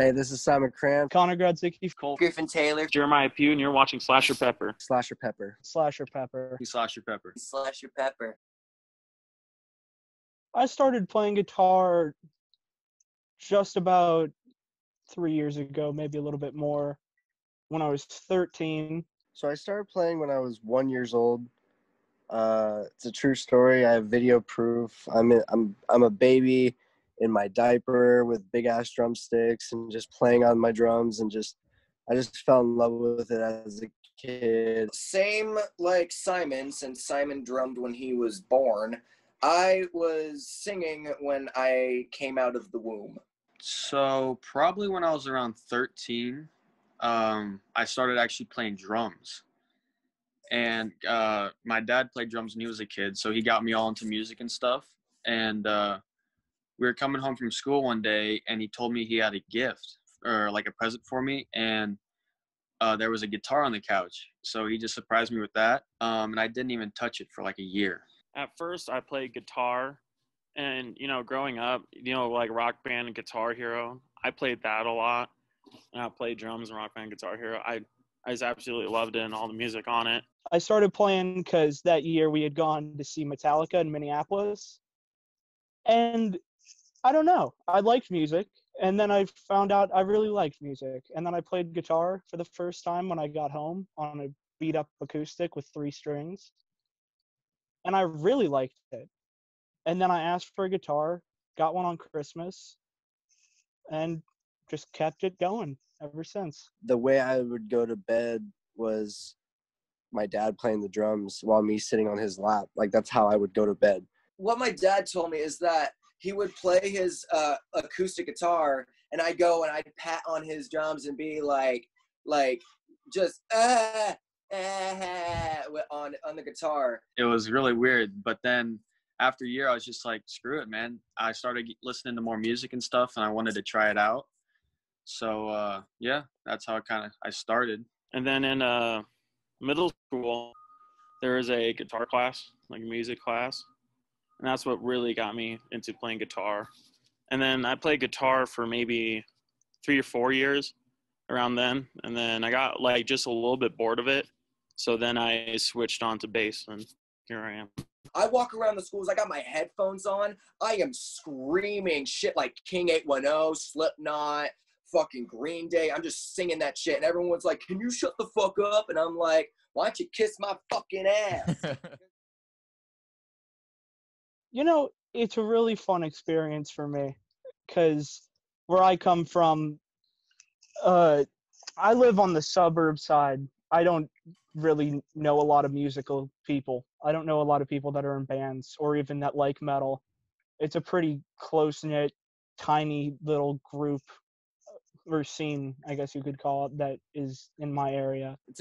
Hey, this is Simon Crahan, Connor Gradzik, Keith Cole, Griffin Taylor, Jeremiah Pugh, and you're watching Slasher Pepper. Slasher Pepper. Slasher Pepper. Slasher Pepper. Slasher Pepper. I started playing guitar just about 3 years ago, maybe a little bit more, when I was 13. So I started playing when I was 1 years old. It's a true story. I have video proof. I'm a baby in my diaper with big ass drumsticks and just playing on my drums, and I just fell in love with it as a kid. Same like Simon, since Simon drummed when he was born. I was singing when I came out of the womb. So probably when I was around 13, I started actually playing drums. And my dad played drums when he was a kid, so he got me all into music and stuff. And we were coming home from school one day, and he told me he had a gift or like a present for me. And there was a guitar on the couch, so he just surprised me with that. And I didn't even touch it for like a year. At first, I played guitar, and, you know, growing up, you know, like Rock Band and Guitar Hero, I played that a lot, and I played drums and Rock Band, Guitar Hero. I just absolutely loved it and all the music on it. I started playing because that year we had gone to see Metallica in Minneapolis, and I don't know, I liked music, and then I found out I really liked music, and then I played guitar for the first time when I got home on a beat-up acoustic with three strings. And I really liked it. And then I asked for a guitar, got one on Christmas, and just kept it going ever since. The way I would go to bed was my dad playing the drums while me sitting on his lap. Like, that's how I would go to bed. What my dad told me is that he would play his acoustic guitar, and I'd go and I'd pat on his drums and be on the guitar. It was really weird, but then after a year I was just like, screw it, man. I started listening to more music and stuff, and I wanted to try it out. So yeah, that's how I started. And then in middle school there was a guitar class, like music class, and that's what really got me into playing guitar. And then I played guitar for maybe 3 or 4 years around then, and then I got like just a little bit bored of it. So then I switched on to bass, and here I am. I walk around the schools, I got my headphones on, I am screaming shit like King 810, Slipknot, fucking Green Day. I'm just singing that shit, and everyone's like, can you shut the fuck up? And I'm like, why don't you kiss my fucking ass? You know, it's a really fun experience for me, because where I come from, I live on the suburb side. I don't really know a lot of musical people. I don't know a lot of people that are in bands or even that like metal. It's a pretty close-knit, tiny little group or scene, I guess you could call it, that is in my area. It's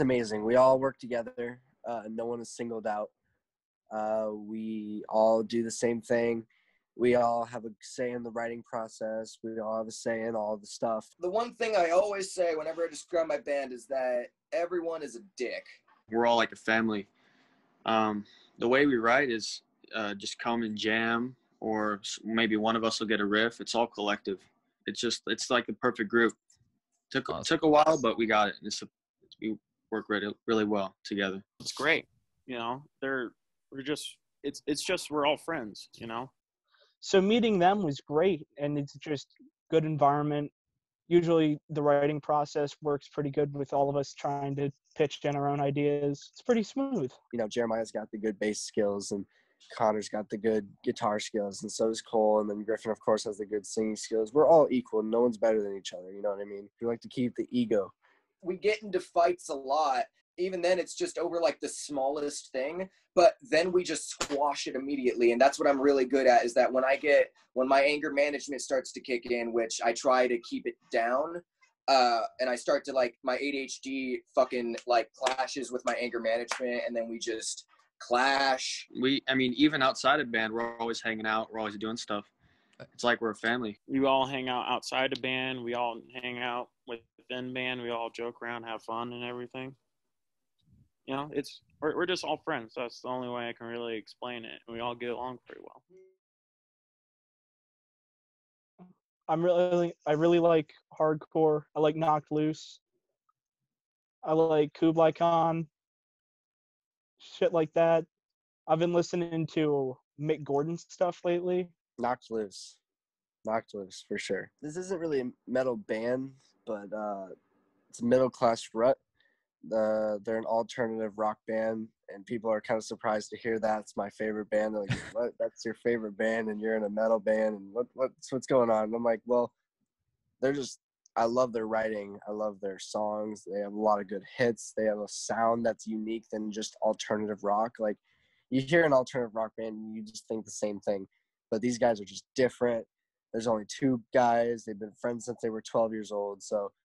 amazing. We all work together. No one is singled out. We all do the same thing. We all have a say in the writing process. We all have a say in all the stuff. The one thing I always say whenever I describe my band is that everyone is a dick. We're all like a family. The way we write is just come and jam, or maybe one of us will get a riff. It's all collective. It's like the perfect group. Took a while, but we got it. And we work really well together. It's great. You know, we're all friends, you know? So meeting them was great, and it's just good environment. Usually the writing process works pretty good with all of us trying to pitch in our own ideas. It's pretty smooth. You know, Jeremiah's got the good bass skills, and Connor's got the good guitar skills, and so does Cole, and then Griffin, of course, has the good singing skills. We're all equal. No one's better than each other, you know what I mean? We like to keep the ego. We get into fights a lot. Even then, it's just over, like, the smallest thing, but then we just squash it immediately, and that's what I'm really good at, is that when my anger management starts to kick in, which I try to keep it down, and I start to, like, my ADHD fucking, like, clashes with my anger management, and then we just clash. Even outside of band, we're always hanging out, we're always doing stuff. It's like we're a family. We all hang out outside of band, we all hang out within band, we all joke around, have fun, and everything. You know, we're just all friends. That's the only way I can really explain it. We all get along pretty well. I really like hardcore. I like Knocked Loose. I like Kublai Khan. Shit like that. I've been listening to Mick Gordon stuff lately. Knocked Loose. Knocked Loose, for sure. This isn't really a metal band, but it's Middle Class Rut. They're an alternative rock band, and people are kind of surprised to hear that's my favorite band. They're like, what? That's your favorite band, and you're in a metal band, and what's going on? And I'm like, well, they're just – I love their writing. I love their songs. They have a lot of good hits. They have a sound that's unique than just alternative rock. Like, you hear an alternative rock band, and you just think the same thing. But these guys are just different. There's only two guys. They've been friends since they were 12 years old, so –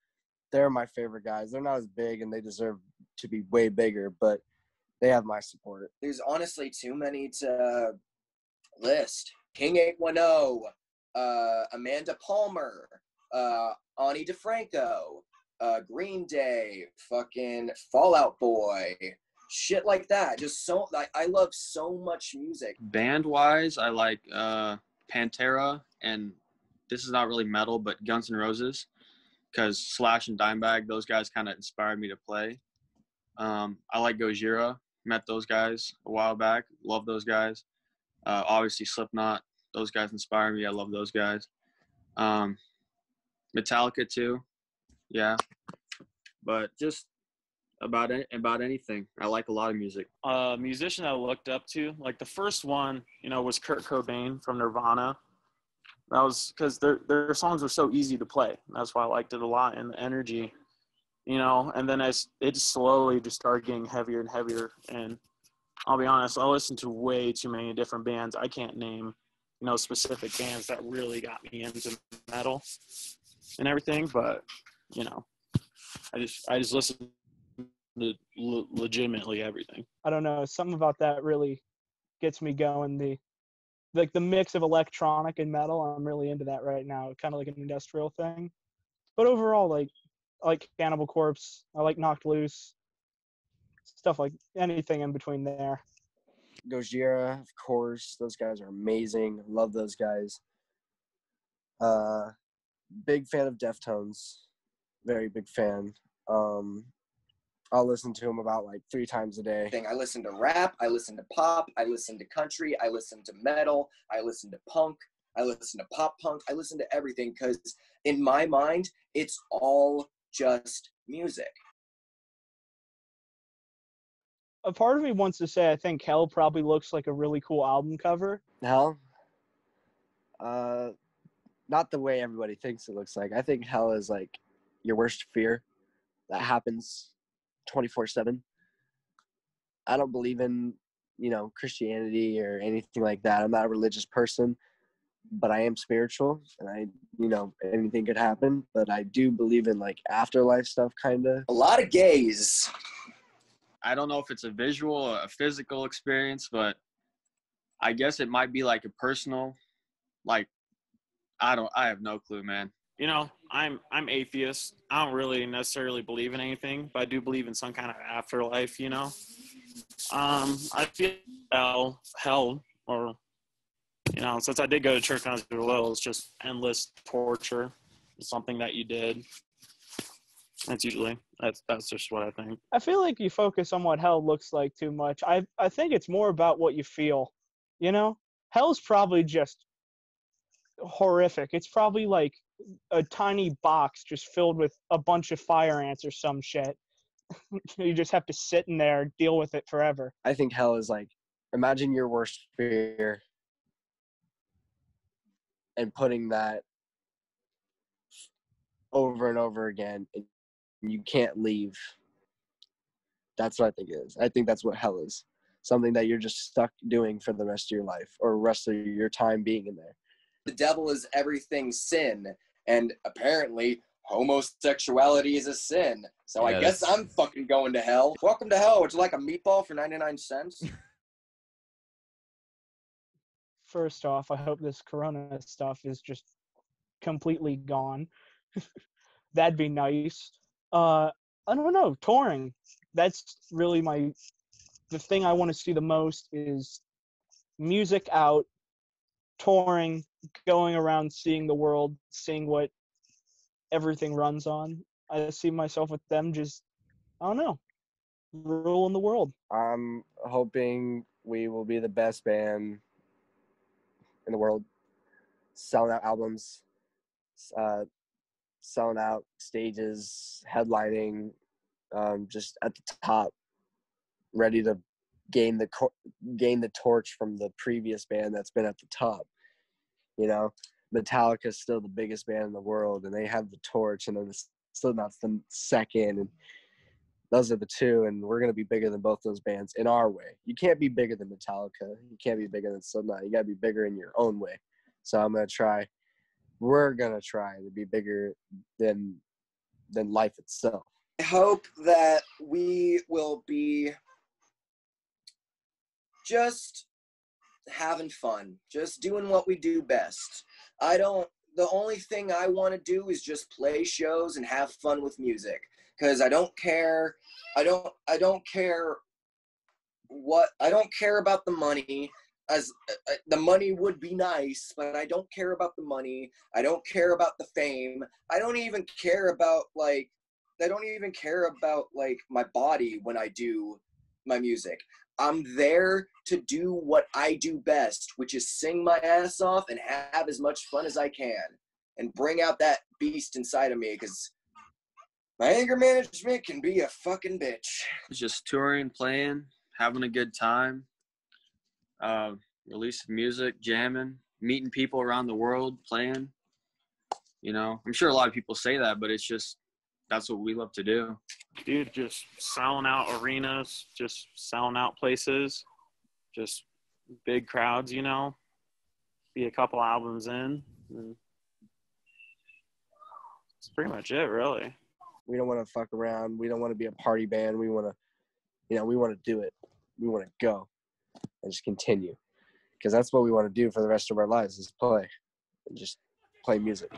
they're my favorite guys. They're not as big, and they deserve to be way bigger, but they have my support. There's honestly too many to list. King 810, Amanda Palmer, Ani DeFranco, Green Day, fucking Fall Out Boy, shit like that. Just so I love so much music. Band-wise, I like Pantera, and this is not really metal, but Guns N' Roses. Because Slash and Dimebag, those guys kind of inspired me to play. I like Gojira. Met those guys a while back. Love those guys. Obviously, Slipknot. Those guys inspire me. I love those guys. Metallica, too. Yeah. But just about anything. I like a lot of music. A musician I looked up to, like the first one, was Kurt Cobain from Nirvana. That was because their songs were so easy to play. That's why I liked it a lot, and the energy, And then it just slowly just started getting heavier and heavier. And I'll be honest, I listened to way too many different bands. I can't name, specific bands that really got me into metal and everything. But I just listened to legitimately everything. I don't know. Something about that really gets me going. Like the mix of electronic and metal, I'm really into that right now. Kind of like an industrial thing, but overall, I like Cannibal Corpse, I like Knocked Loose, stuff like anything in between there. Gojira, of course, those guys are amazing. Love those guys. Big fan of Deftones, very big fan. I'll listen to them about 3 times a day. I listen to rap, I listen to pop, I listen to country, I listen to metal, I listen to punk, I listen to pop punk, I listen to everything because in my mind, it's all just music. A part of me wants to say I think Hell probably looks like a really cool album cover. Hell? Not the way everybody thinks it looks like. I think Hell is your worst fear that happens 24/7. I don't believe in, Christianity or anything like that. I'm not a religious person, but I am spiritual, and I, anything could happen, but I do believe in afterlife stuff, kind of. A lot of gays. I don't know if it's a visual or a physical experience, but I guess it might be a personal, I have no clue, man. I'm atheist. I don't really necessarily believe in anything, but I do believe in some kind of afterlife, I feel hell or, since I did go to church when I was little, it's just endless torture. It's something that you did. That's just what I think. I feel like you focus on what hell looks like too much. I think it's more about what you feel, Hell's probably just horrific. It's probably a tiny box just filled with a bunch of fire ants or some shit. You just have to sit in there and deal with it forever. I think hell is imagine your worst fear and putting that over and over again, and you can't leave. That's what I think it is. I think that's what hell is. Something that you're just stuck doing for the rest of your life or rest of your time being in there. The devil is everything sin, and apparently homosexuality is a sin. So yes. I guess I'm fucking going to hell. Welcome to hell. Would you like a meatball for 99 cents? First off, I hope this corona stuff is just completely gone. That'd be nice. I don't know, touring. That's really the thing I want to see the most is music out touring, going around, seeing the world, seeing what everything runs on. I see myself with them just, I don't know, ruling the world. I'm hoping we will be the best band in the world, selling out albums, selling out stages, headlining, just at the top, ready to gain the torch from the previous band that's been at the top. You know, Metallica's still the biggest band in the world, and they have the torch, and then the Slipknot's the second, and those are the two, and we're going to be bigger than both those bands in our way. You can't be bigger than Metallica. You can't be bigger than Slipknot. You got to be bigger in your own way. So we're going to try to be bigger than life itself. I hope that we will be just having fun, just doing what we do best. The only thing I want to do is just play shows and have fun with music. Because I don't care. I don't care about the money. As the money would be nice, but I don't care about the money. I don't care about the fame. I don't even care about my body when I do my music. I'm there to do what I do best, which is sing my ass off and have as much fun as I can, and bring out that beast inside of me. Because my anger management can be a fucking bitch. Just touring, playing, having a good time, releasing music, jamming, meeting people around the world, playing. You know, I'm sure a lot of people say that, but it's just, that's what we love to do. Dude, just selling out arenas, just selling out places, just big crowds, you know, be a couple albums in. And that's pretty much it, really. We don't want to fuck around. We don't want to be a party band. We want to, we want to do it. We want to go and just continue, because that's what we want to do for the rest of our lives, is play and just play music.